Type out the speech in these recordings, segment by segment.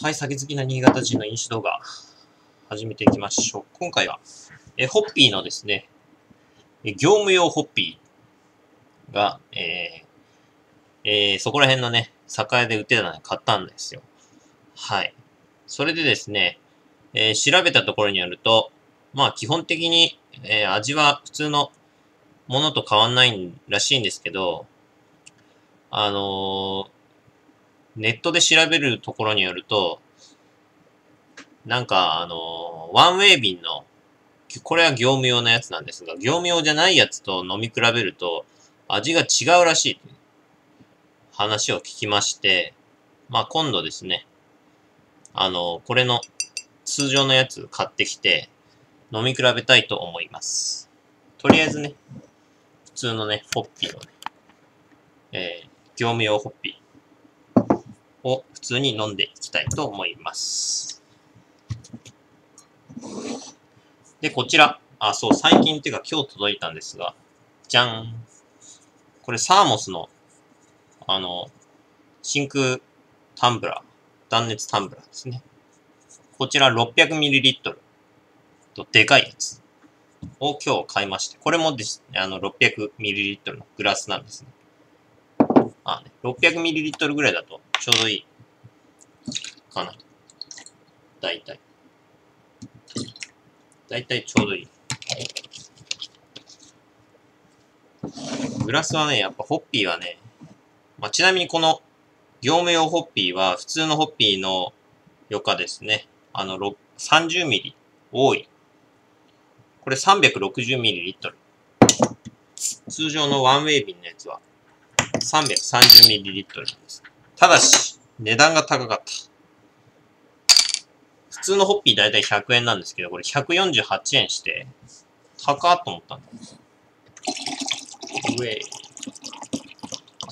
はい、酒好きな新潟人の飲酒動画、始めていきましょう。今回は、ホッピーのですね、業務用ホッピーが、そこら辺のね、酒屋で売ってたので買ったんですよ。はい。それでですね、調べたところによると、まあ基本的に、味は普通のものと変わんないらしいんですけど、ネットで調べるところによると、なんか、ワンウェイ便の、これは業務用のやつなんですが、業務用じゃないやつと飲み比べると、味が違うらしいという話を聞きまして、まあ今度ですね、これの通常のやつ買ってきて、飲み比べたいと思います。とりあえずね、普通のね、ホッピーをね、業務用ホッピー。を普通に飲んでいきたいと思います。で、こちら。あ、そう、最近っていうか今日届いたんですが、じゃん。これサーモスの、真空タンブラー、断熱タンブラーですね。こちら 600ml とでかいやつを今日買いまして、これもですね、600ml のグラスなんですね。あ、ね、600ml ぐらいだとちょうどいいかな。だいたいちょうどいい。グラスはね、やっぱホッピーはね、まあ、ちなみにこの業務用ホッピーは普通のホッピーのよかですね。30ml 多い。これ 360ml。通常のワンウェイ瓶のやつは 330ml なんです。ただし、値段が高かった。普通のホッピーだいたい100円なんですけど、これ148円して、高っと思ったんです。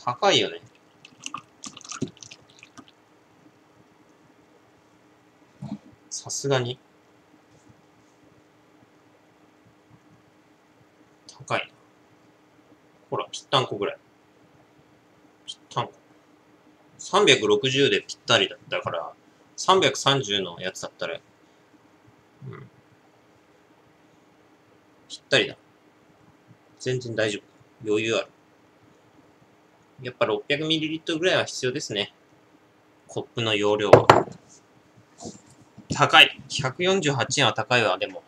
高いよね。さすがに。高い。ほら、ぴったんこぐらい。ぴったんこ。360でぴったりだったから、330のやつだったら、うん。ぴったりだ。全然大丈夫。余裕ある。やっぱ 600ml ぐらいは必要ですね。コップの容量は。高い。148円は高いわ。でも、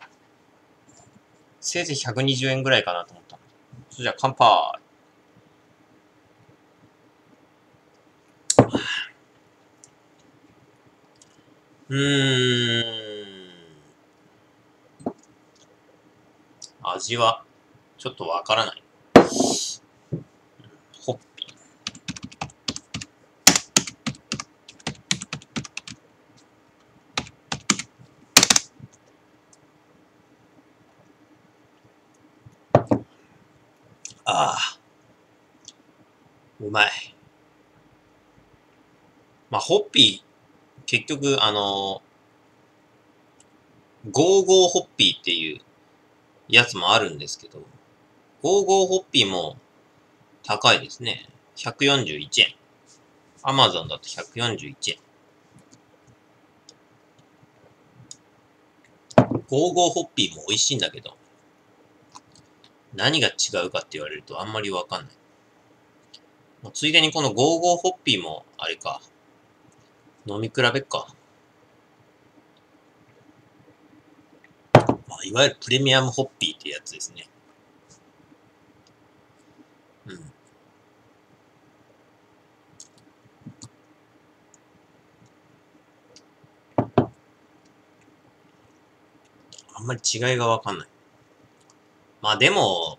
せいぜい120円ぐらいかなと思った。それじゃあ、乾杯。味は、ちょっとわからない。ホッピー。ああ。うまい。まあ、ホッピー。結局、ゴーゴーホッピーっていうやつもあるんですけど、ゴーゴーホッピーも高いですね。141円。アマゾンだと141円。ゴーゴーホッピーも美味しいんだけど、何が違うかって言われるとあんまりわかんない。もうついでにこのゴーゴーホッピーもあれか。飲み比べっか。まあ、いわゆるプレミアムホッピーってやつですね。うん。あんまり違いがわかんない。まあでも、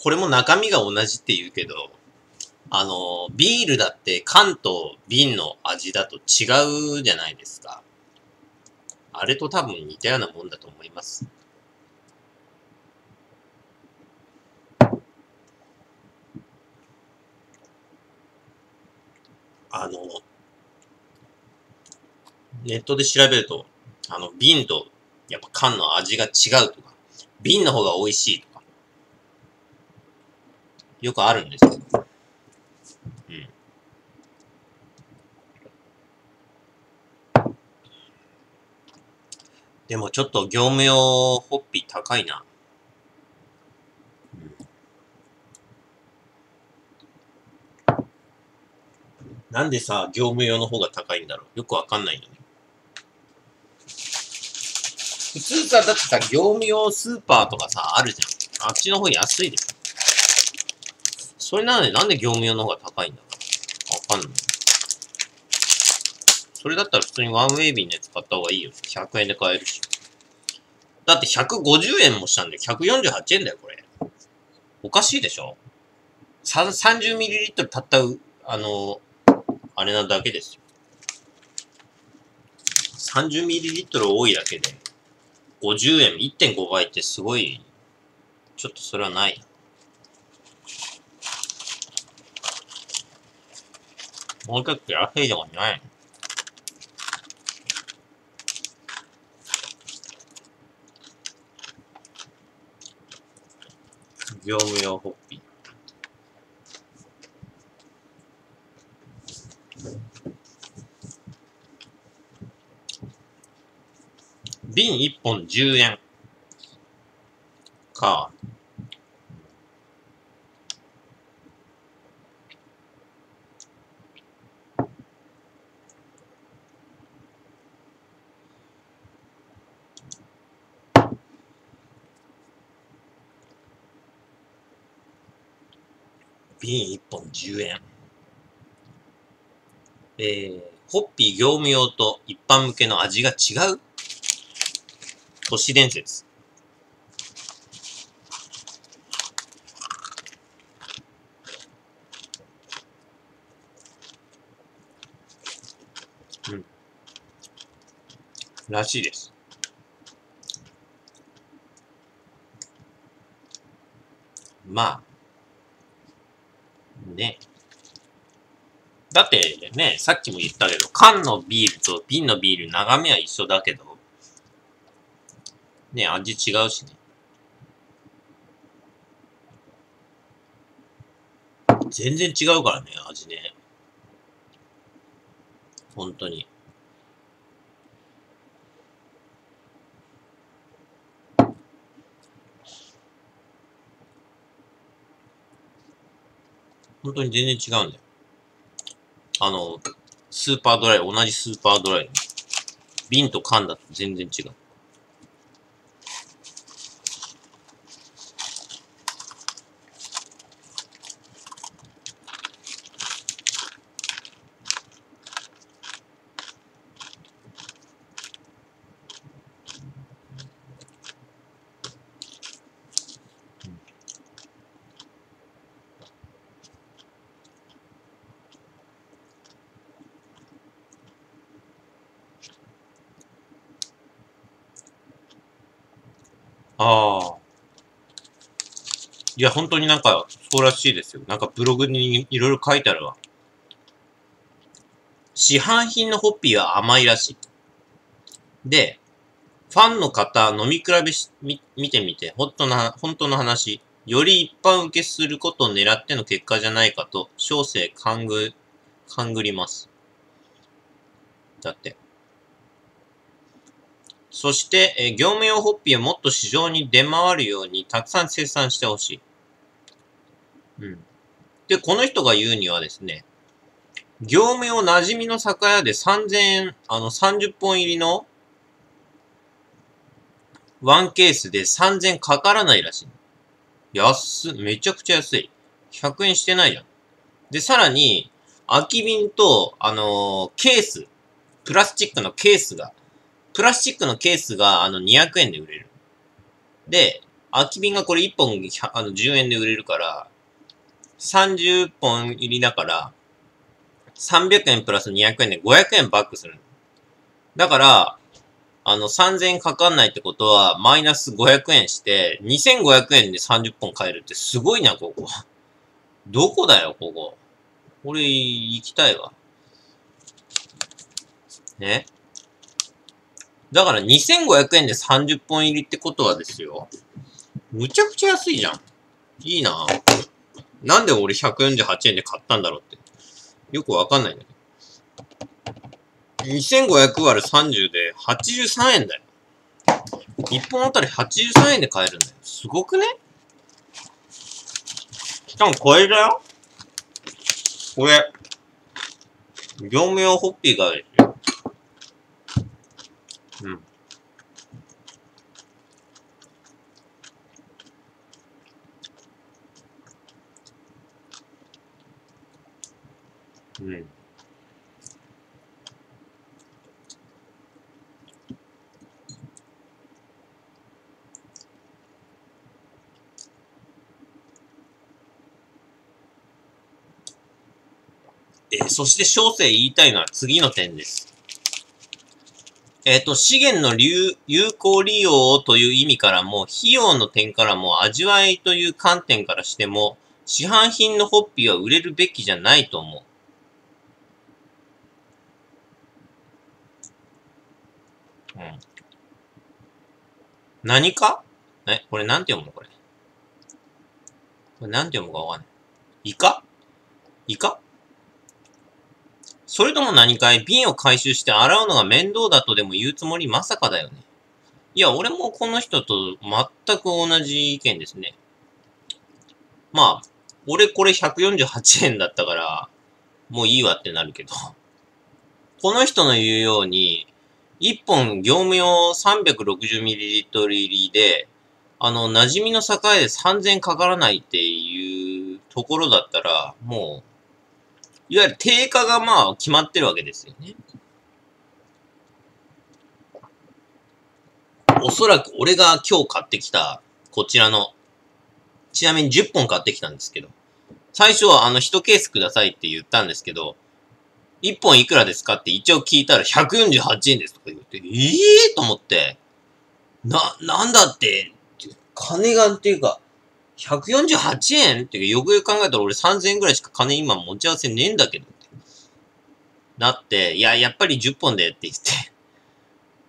これも中身が同じって言うけど、ビールだって缶と瓶の味だと違うじゃないですか。あれと多分似たようなもんだと思います。ネットで調べると、瓶とやっぱ缶の味が違うとか、瓶の方が美味しいとか、よくあるんですけど。でもちょっと業務用ホッピー高いな。なんでさ、業務用の方が高いんだろう。よくわかんないよね。普通さ、だってさ、業務用スーパーとかさ、あるじゃん。あっちの方安いでしょ。それなのになんで業務用の方が高いんだろう。わかんない。それだったら普通にワンウェイ便で使った方がいいよ。100円で買えるし。だって150円もしたんだよ。148円だよ、これ。おかしいでしょ ?30ml たった、あれなだけですよ。30ml 多いだけで、50円、1.5 倍ってすごい、ちょっとそれはない。もうちょっと安いとこないの？業務用ホッピー。瓶1本10円か。瓶1本10円。ホッピー業務用と一般向けの味が違う？都市伝説。うん。らしいです。まあ。ね。だってね、さっきも言ったけど、缶のビールと瓶のビール、眺めは一緒だけど、ね、味違うしね。全然違うからね、味ね。本当に。本当に全然違うんだよ。スーパードライ、同じスーパードライの瓶と缶だと全然違う。ああ。いや、本当になんか、そうらしいですよ。なんかブログにいろいろ書いてあるわ。市販品のホッピーは甘いらしい。で、ファンの方、飲み比べし、見てみて、本当の話、より一般受けすることを狙っての結果じゃないかと、小生勘ぐります。だって。そして、業務用ホッピーをもっと市場に出回るようにたくさん生産してほしい。うん。で、この人が言うにはですね、業務用馴染みの酒屋で3000円、30本入りのワンケースで3000円かからないらしい。めちゃくちゃ安い。100円してないじゃん。で、さらに、空き瓶と、プラスチックのケースが、200円で売れる。で、空き瓶がこれ1本、10円で売れるから、30本入りだから、300円プラス200円で500円バックする。だから、3000円かかんないってことは、マイナス500円して、2500円で30本買えるってすごいな、ここ。どこだよ、ここ。俺、行きたいわ。ね。だから2500円で30本入りってことはですよ。むちゃくちゃ安いじゃん。いいなぁ。なんで俺148円で買ったんだろうって。よくわかんないんだけど。2500÷30で83円だよ。1本あたり83円で買えるんだよ。すごくね？しかもこれだよ？これ。業務用ホッピーがあるよ。うん。うん。そして小生言いたいのは次の点です。資源の有効利用という意味からも、費用の点からも、味わいという観点からしても、市販品のホッピーは売れるべきじゃないと思う。うん。何か？これなんて読むのこれ。これなんて読むかわかんない。イカ？それとも何かい瓶を回収して洗うのが面倒だとでも言うつもりまさかだよね。いや、俺もこの人と全く同じ意見ですね。まあ、俺これ148円だったから、もういいわってなるけど。この人の言うように、1本業務用 360ml 入りで、馴染みの境で3000円かからないっていうところだったら、もう、いわゆる定価がまあ決まってるわけですよね。おそらく俺が今日買ってきたこちらの、ちなみに10本買ってきたんですけど、最初は1ケースくださいって言ったんですけど、1本いくらですかって一応聞いたら148円ですとか言って、と思って、なんだって、金がっていうか、148円ってよくよく考えたら俺3000円ぐらいしか金今持ち合わせねえんだけどって。なって、いや、やっぱり10本でって言って、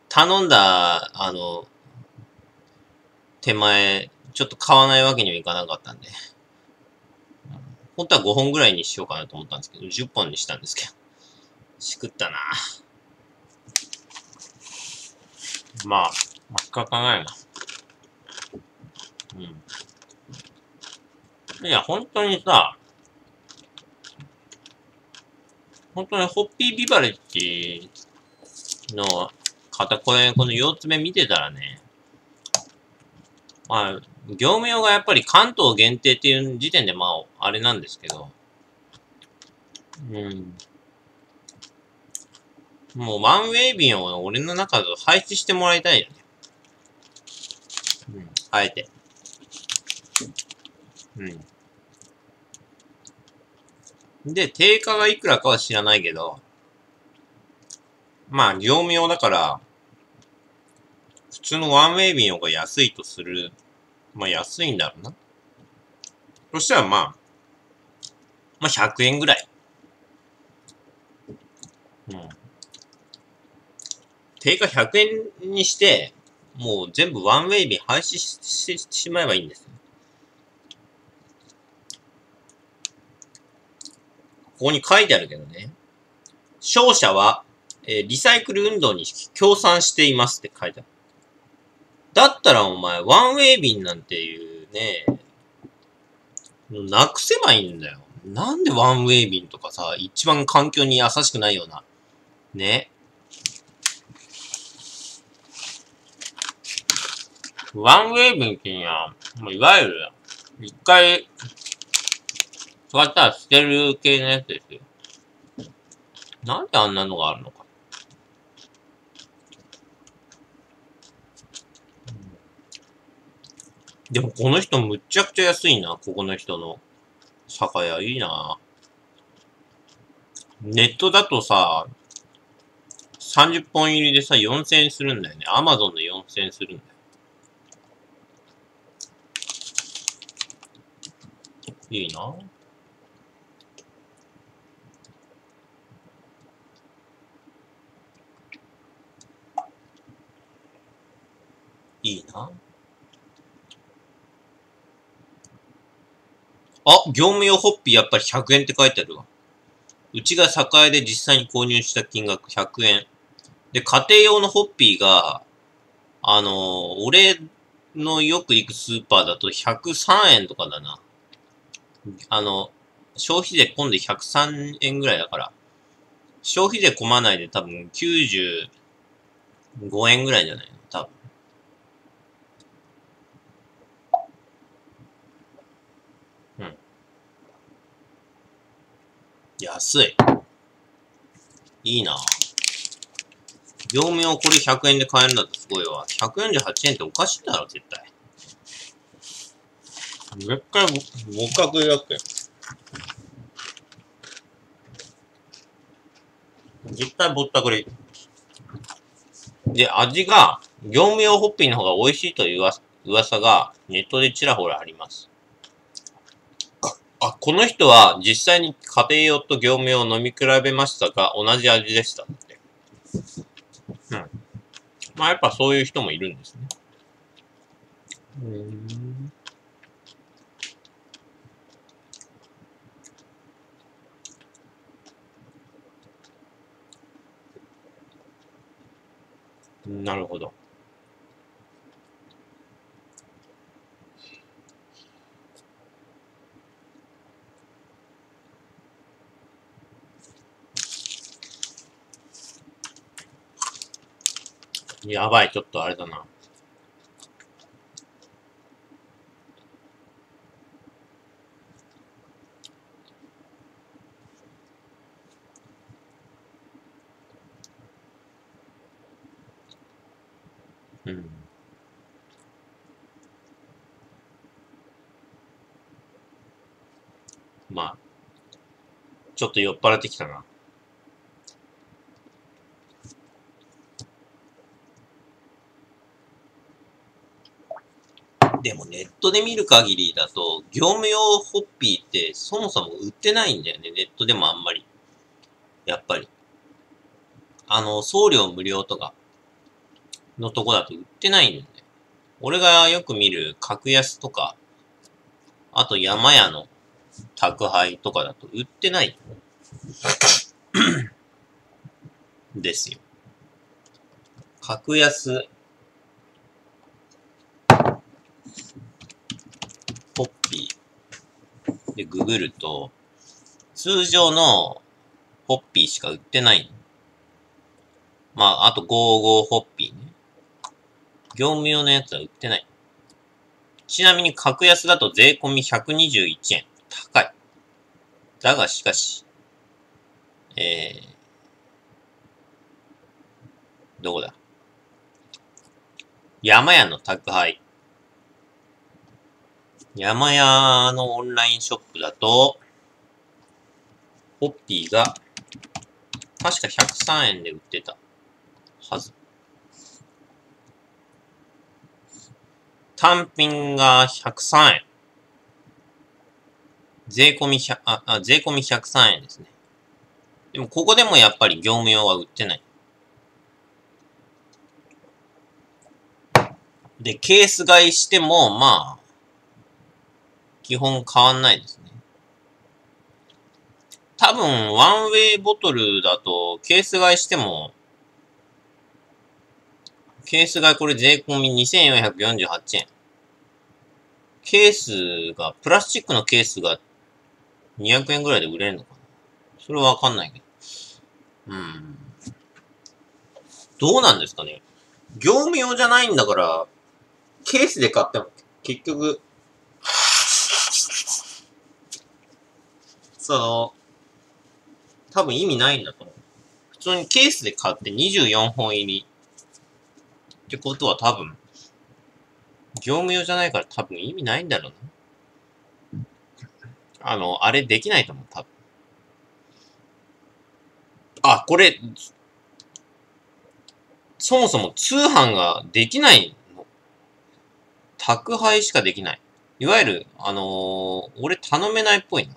頼んだ、手前、ちょっと買わないわけにはいかなかったんで、本当は5本ぐらいにしようかなと思ったんですけど、10本にしたんですけど、しくったなぁ。まあ、深く考えないな。うん。いや、本当にさ、本当にホッピービバレッジの方、この4つ目見てたらね、まあ、業務用がやっぱり関東限定っていう時点でまあ、あれなんですけど、うん。もうワンウェイ便を俺の中で配置してもらいたいよね。うん、あえて。うん。で、定価がいくらかは知らないけど、まあ、業務用だから、普通のワンウェイ便が安いとする。まあ、安いんだろうな。そしたらまあ、100円ぐらい。うん。定価100円にして、もう全部ワンウェイ便廃止してしまえばいいんですよ。ここに書いてあるけどね。商社は、リサイクル運動に協賛していますって書いてある。だったらお前、ワンウェイ便なんていうね、なくせばいいんだよ。なんでワンウェイ便とかさ、一番環境に優しくないような。ね。ワンウェイ便っていうのは、もういわゆる、一回、座ったら捨てる系のやつですよ。なんであんなのがあるのか。でもこの人むっちゃくちゃ安いな。ここの人の酒屋いいな。ネットだとさ、30本入りでさ、4000円するんだよね。アマゾンで4000円するんだよ。いいな。いいな。あ、業務用ホッピーやっぱり100円って書いてあるわ。うちが栄で実際に購入した金額100円。で、家庭用のホッピーが、俺のよく行くスーパーだと103円とかだな。消費税込んで103円ぐらいだから、消費税込まないで多分95円ぐらいじゃないの多分。うん。安い。いいな。業務用これ100円で買えるんだってすごいわ。148円っておかしいだろ、絶対。絶対極悪だって。絶対ぼったくり。で、味が、業務用ホッピーの方が美味しいという噂がネットでちらほらあります。あ、この人は実際に家庭用と業務用を飲み比べましたが、同じ味でしたって。うん。まあやっぱそういう人もいるんですね。なるほど。やばい、ちょっとあれだな。うん。まあ、ちょっと酔っ払ってきたな。でもネットで見る限りだと、業務用ホッピーってそもそも売ってないんだよね。ネットでもあんまり。やっぱり。送料無料とかのとこだと売ってないんだよね。俺がよく見る格安とか、あと山屋の宅配とかだと売ってない。ですよ。格安。ホッピーでググると、通常のホッピーしか売ってない。まあ、あと55ホッピーね。業務用のやつは売ってない。ちなみに格安だと税込み121円。高い。だがしかし、どこだ？山屋の宅配。山屋のオンラインショップだと、ホッピーが、確か103円で売ってたはず。単品が103円。税込み103円ですね。でも、ここでもやっぱり業務用は売ってない。で、ケース買いしても、まあ、基本変わんないですね。多分、ワンウェイボトルだと、ケース買いしても、ケース買いこれ税込み2448円。ケースが、プラスチックのケースが200円ぐらいで売れるのかな？それはわかんないけど。どうなんですかね。業務用じゃないんだから、ケースで買っても結局、多分意味ないんだと思う。普通にケースで買って24本入り。ってことは多分、業務用じゃないから多分意味ないんだろうな。あれできないと思う、多分。あ、これ、そもそも通販ができないの。宅配しかできない。いわゆる、俺頼めないっぽいな。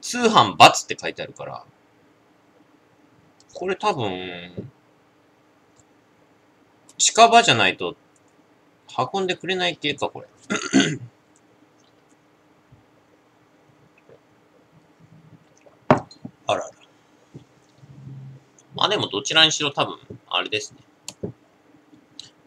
通販×って書いてあるから、これ多分、近場じゃないと運んでくれない系か、これ。あらあら。まあでもどちらにしろ多分、あれですね。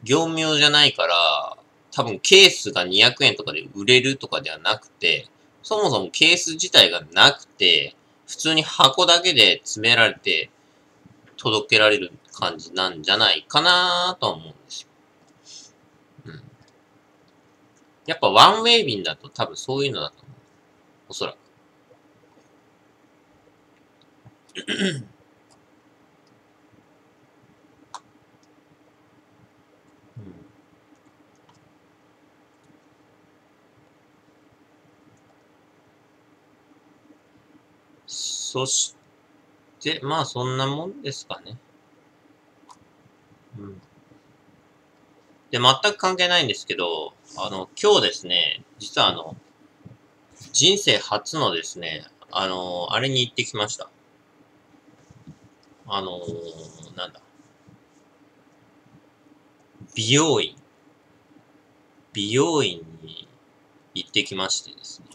業務用じゃないから、多分ケースが200円とかで売れるとかではなくて、そもそもケース自体がなくて、普通に箱だけで詰められて届けられる感じなんじゃないかなとは思うんですよ。うん。やっぱワンウェイ便だと多分そういうのだと思う。おそらく。そして、まあそんなもんですかね。うん。で、全く関係ないんですけど、今日ですね、実は人生初のですね、あれに行ってきました。なんだ。美容院に行ってきましてですね。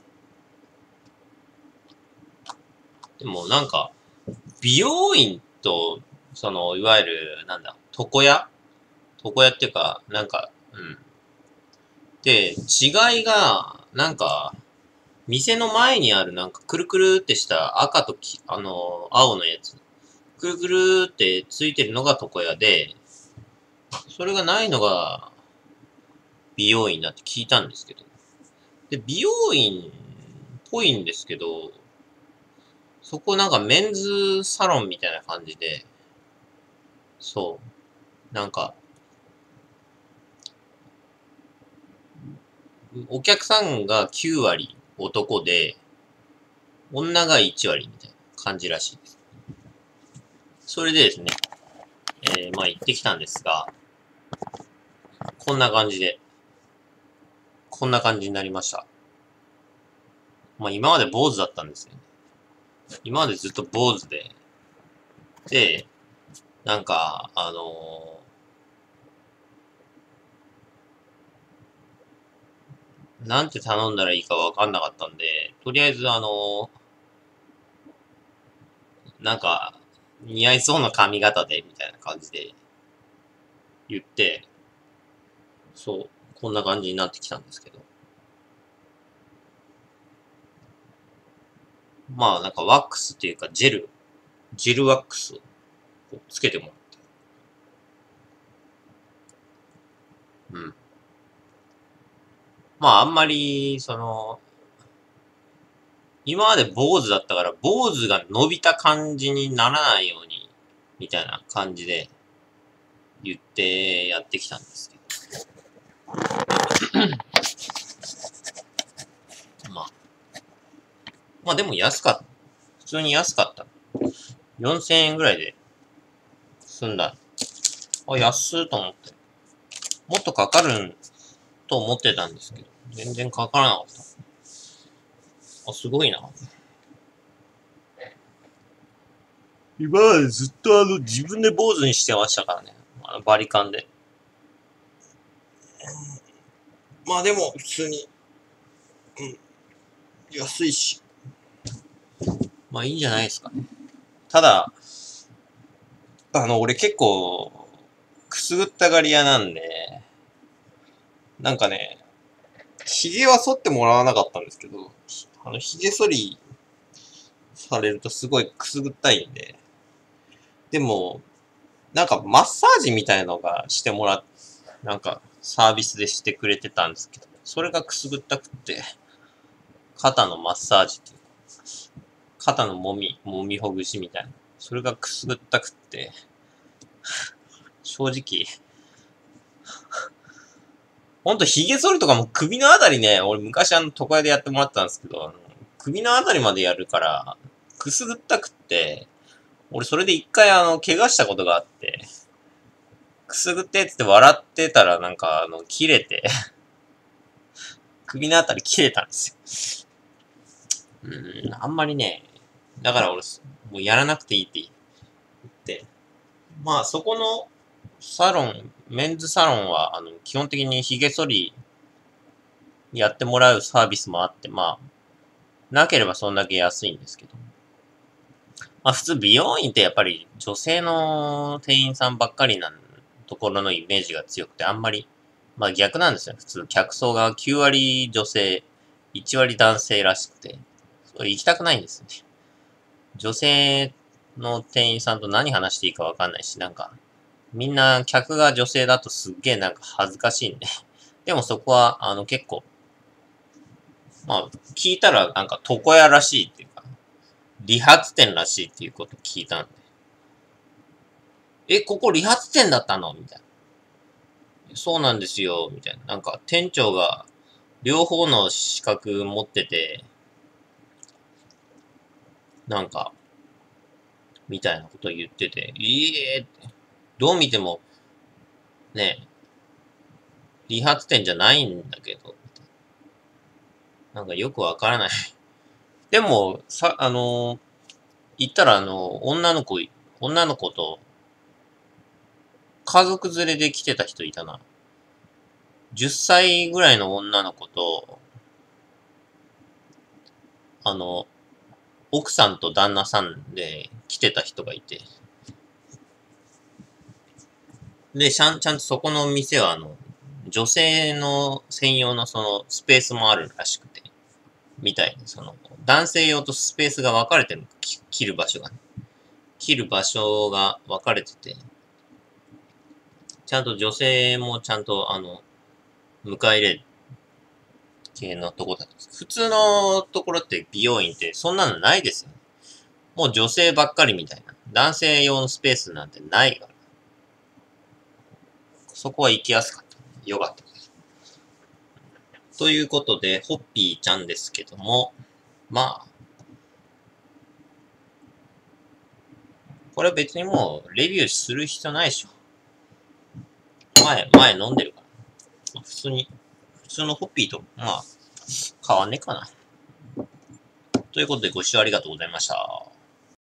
でもなんか、美容院と、いわゆる、なんだ、床屋っていうか、なんか、うん。で、違いが、なんか、店の前にあるなんか、くるくるってした赤とき、青のやつ。くるくるってついてるのが床屋で、それがないのが、美容院だって聞いたんですけど。で、美容院っぽいんですけど、そこなんかメンズサロンみたいな感じで、そう。なんか、お客さんが9割男で、女が1割みたいな感じらしいです。それでですね、まあ行ってきたんですが、こんな感じになりました。まあ今まで坊主だったんですよね。今までずっと坊主で。で、なんか、なんて頼んだらいいかわかんなかったんで、とりあえずなんか、似合いそうな髪型で、みたいな感じで、言って、そう、こんな感じになってきたんですけど。まあなんかワックスっていうかジェルワックスをつけてもらって。うん。まああんまり、今まで坊主だったから坊主が伸びた感じにならないように、みたいな感じで言ってやってきたんですけど。まあでも普通に安かった。4000円ぐらいで済んだ。あ、安ーと思って。もっとかかると思ってたんですけど、全然かからなかった。あ、すごいな。今までずっと自分で坊主にしてましたからね。バリカンで。まあでも、普通に、うん、安いし。まあいいんじゃないですかね。ただ、俺結構、くすぐったがり屋なんで、なんかね、髭は剃ってもらわなかったんですけど、髭剃りされるとすごいくすぐったいんで、でも、なんかマッサージみたいのがしてもらって、なんかサービスでしてくれてたんですけど、それがくすぐったくって、肩のマッサージっていうか、肩の揉みほぐしみたいな。それがくすぐったくって、正直、ほんと髭剃りとかも首のあたりね、俺昔床屋でやってもらったんですけど、首のあたりまでやるから、くすぐったくって、俺それで一回怪我したことがあって、くすぐってって笑ってたらなんか切れて、首のあたり切れたんですよ。あんまりね、だから俺、もうやらなくていいって言って、まあそこのサロン、メンズサロンは、基本的に髭剃りやってもらうサービスもあって、まあ、なければそんだけ安いんですけど。まあ普通美容院ってやっぱり女性の店員さんばっかりなんところのイメージが強くて、あんまり、まあ逆なんですよ。普通、客層が9割女性、1割男性らしくて、それ行きたくないんですよね。女性の店員さんと何話していいかわかんないし、なんか、みんな客が女性だとすっげえなんか恥ずかしいんで。でもそこは、結構、まあ、聞いたらなんか床屋らしいっていうか、理髪店らしいっていうこと聞いたんで。え、ここ理髪店だったのみたいな。そうなんですよ、みたいな。なんか店長が両方の資格持ってて、なんか、みたいなこと言ってて、って。どう見ても、ね、理髪店じゃないんだけど、なんかよくわからない。でも、行ったら女の子と、家族連れで来てた人いたな。10歳ぐらいの女の子と、奥さんと旦那さんで来てた人がいて。で、ちゃんとそこの店は女性の専用のそのスペースもあるらしくて、みたいに、男性用とスペースが分かれてる。切る場所が分かれてて、ちゃんと女性もちゃんと迎え入れ系のとこだ。普通のところって美容院ってそんなのないですよね。もう女性ばっかりみたいな。男性用のスペースなんてないから。そこは行きやすかった。よかった。ということで、ホッピーちゃんですけども、まあ、これは別にもうレビューする必要ないでしょ。前飲んでるから。まあ、普通のホッピーと、まあ、変わんねえかな。ということで、ご視聴ありがとうございました。